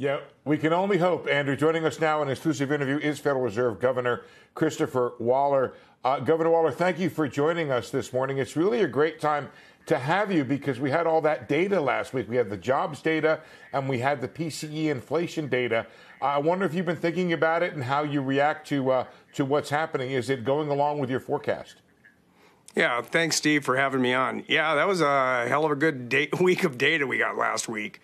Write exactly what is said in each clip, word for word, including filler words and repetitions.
Yeah, we can only hope, Andrew. Joining us now in an exclusive interview is Federal Reserve Governor Christopher Waller. Uh, Governor Waller, thank you for joining us this morning. It's really a great time to have you because we had all that data last week. We had the jobs data and we had the P C E inflation data. I wonder if you've been thinking about it and how you react to, uh, to what's happening. Is it going along with your forecast? Yeah, thanks, Steve, for having me on. Yeah, that was a hell of a good day- week of data we got last week.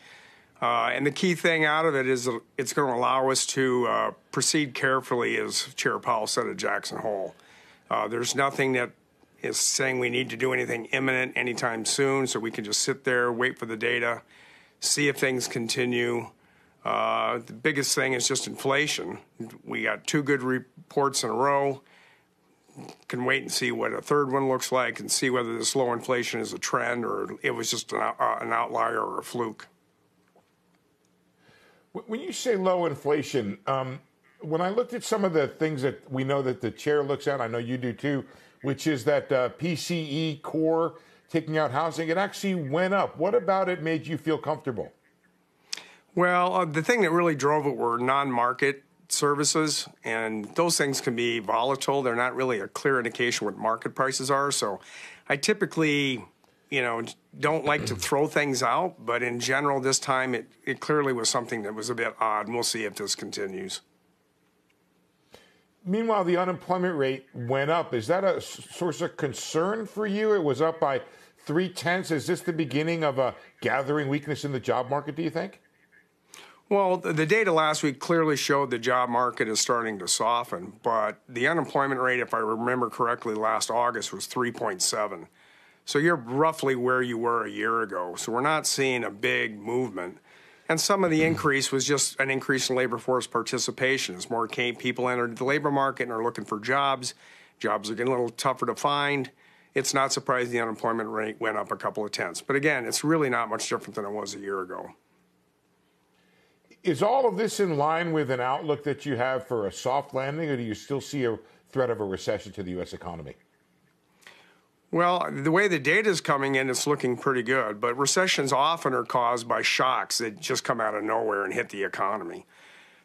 Uh, and the key thing out of it is it's going to allow us to uh, proceed carefully, as Chair Powell said at Jackson Hole. Uh, there's nothing that is saying we need to do anything imminent anytime soon, so we can just sit there, wait for the data, see if things continue. Uh, the biggest thing is just inflation. We got two good reports in a row. Can wait and see what a third one looks like and see whether this low inflation is a trend or it was just an, uh, an outlier or a fluke. When you say low inflation, um, when I looked at some of the things that we know that the chair looks at, I know you do too, which is that uh, P C E core, taking out housing, it actually went up. What about it made you feel comfortable? Well, uh, the thing that really drove it were non-market services, and those things can be volatile. They're not really a clear indication what market prices are. So I typically, you know, don't like to throw things out, but in general, this time it, it clearly was something that was a bit odd, and we'll see if this continues. Meanwhile, the unemployment rate went up. Is that a source of concern for you? It was up by three-tenths. Is this the beginning of a gathering weakness in the job market, do you think? Well, the data last week clearly showed the job market is starting to soften, but the unemployment rate, if I remember correctly, last August was three point seven. So you're roughly where you were a year ago. So we're not seeing a big movement. And some of the increase was just an increase in labor force participation. As more people entered the labor market and are looking for jobs, jobs are getting a little tougher to find. It's not surprising the unemployment rate went up a couple of tenths. But again, it's really not much different than it was a year ago. Is all of this in line with an outlook that you have for a soft landing, or do you still see a threat of a recession to the U S economy? Well, the way the data is coming in, it's looking pretty good. But recessions often are caused by shocks that just come out of nowhere and hit the economy.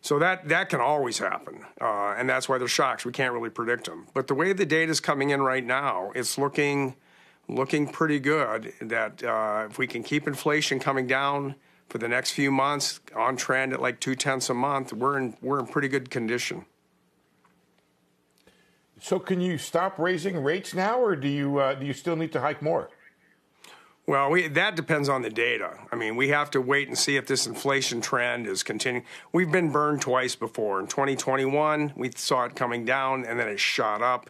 So that, that can always happen. Uh, and that's why they're shocks. We can't really predict them. But the way the data is coming in right now, it's looking, looking pretty good that uh, if we can keep inflation coming down for the next few months, on trend at like two-tenths a month, we're in, we're in pretty good condition. So can you stop raising rates now, or do you uh, do you still need to hike more? Well, we, that depends on the data. I mean, we have to wait and see if this inflation trend is continuing. We've been burned twice before. In twenty twenty-one, we saw it coming down, and then it shot up.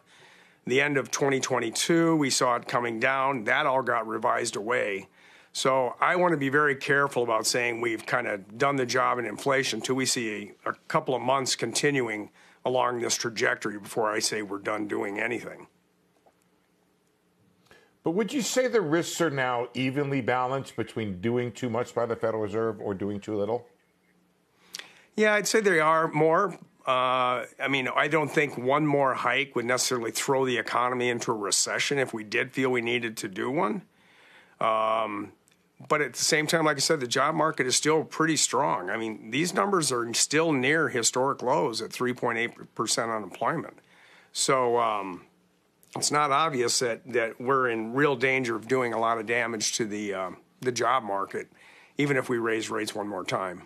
The end of twenty twenty-two, we saw it coming down. That all got revised away. So I want to be very careful about saying we've kind of done the job in inflation until we see a, a couple of months continuing along this trajectory before I say we're done doing anything. But would you say the risks are now evenly balanced between doing too much by the Federal Reserve or doing too little? Yeah, I'd say they are more. Uh, I mean, I don't think one more hike would necessarily throw the economy into a recession if we did feel we needed to do one. Um, but at the same time, like I said, the job market is still pretty strong. I mean, these numbers are still near historic lows at three point eight percent unemployment. So um, it's not obvious that, that we're in real danger of doing a lot of damage to the, uh, the job market, even if we raise rates one more time.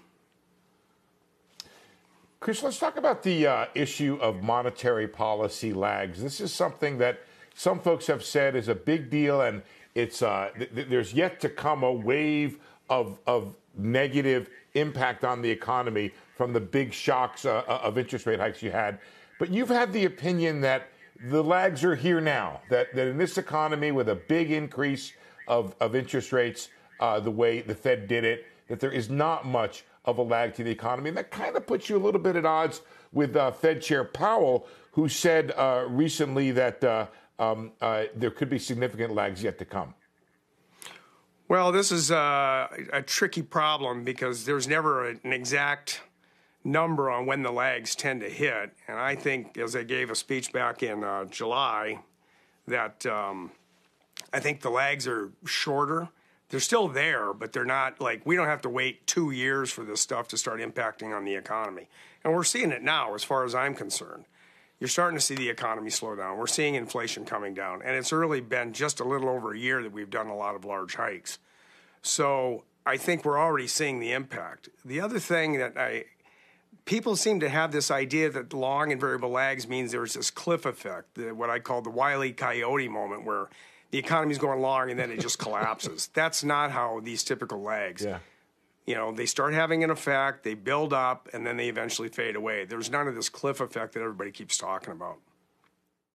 Chris, let's talk about the uh, issue of monetary policy lags. This is something that some folks have said is a big deal, and It's uh, th there's yet to come a wave of, of negative impact on the economy from the big shocks uh, of interest rate hikes you had. But you've had the opinion that the lags are here now, that, that in this economy with a big increase of, of interest rates, uh, the way the Fed did it, that there is not much of a lag to the economy. And that kind of puts you a little bit at odds with uh, Fed Chair Powell, who said uh, recently that uh, Um, uh, there could be significant lags yet to come. Well, this is a, a tricky problem because there's never an exact number on when the lags tend to hit. And I think, as I gave a speech back in uh, July, that um, I think the lags are shorter they're still there, but they're not like, we don't have to wait two years for this stuff to start impacting on the economy. And we're seeing it now, as far as I'm concerned. You're starting to see the economy slow down. We're seeing inflation coming down. And it's really been just a little over a year that we've done a lot of large hikes. So I think we're already seeing the impact. The other thing that I, people seem to have this idea that long and variable lags means there's this cliff effect, what I call the Wile E. Coyote moment, where the economy's going long and then it just collapses. That's not how these typical lags, yeah. you know, they start having an effect, they build up, and then they eventually fade away. There's none of this cliff effect that everybody keeps talking about.